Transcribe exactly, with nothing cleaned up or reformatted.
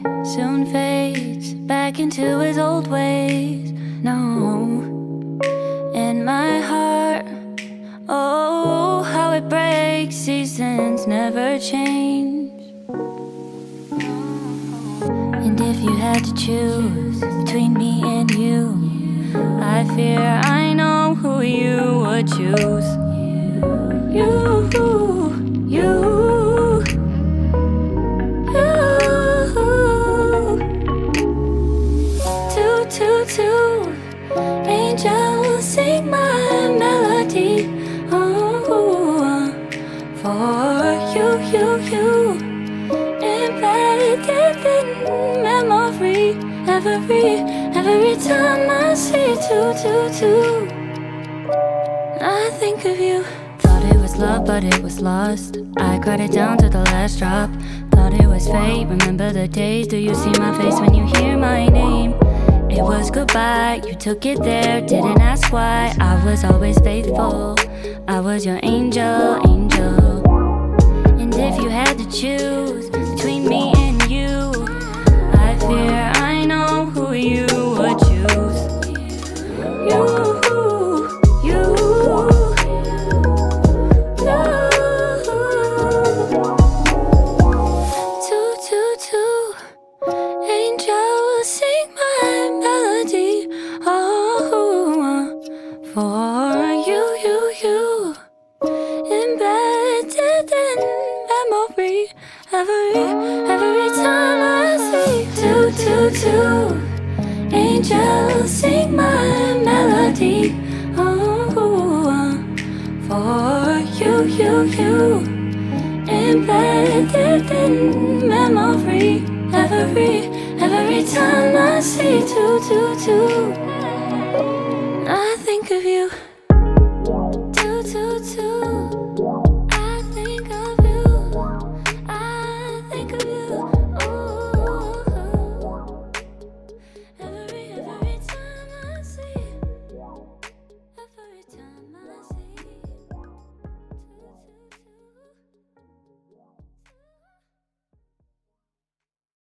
he soon fades back into his old ways. No, in my heart, oh, how it breaks. Seasons never change. And if you had to choose between me and you, I fear I know who you would choose. You, you two angel will sing my melody. Oh, for you, you, you embedded in memory. Every, every time I see two, two, two, I think of you. Thought it was love, but it was lost. I cried it down to the last drop. Thought it was fate. Remember the days. Do you see my face when you hear my name? It was goodbye, you took it there, didn't ask why. I was always faithful, I was your angel, angel. And if you had to choose between me and you, I fear I know who you would choose. You, you, you. Two, two, two, angel will sing my melody, oh, for you, you, you, embedded in memory. Every, every time I see two, two, two, angels sing my melody, oh, for you, you, you, embedded in memory. Every, every time I see two, two, two.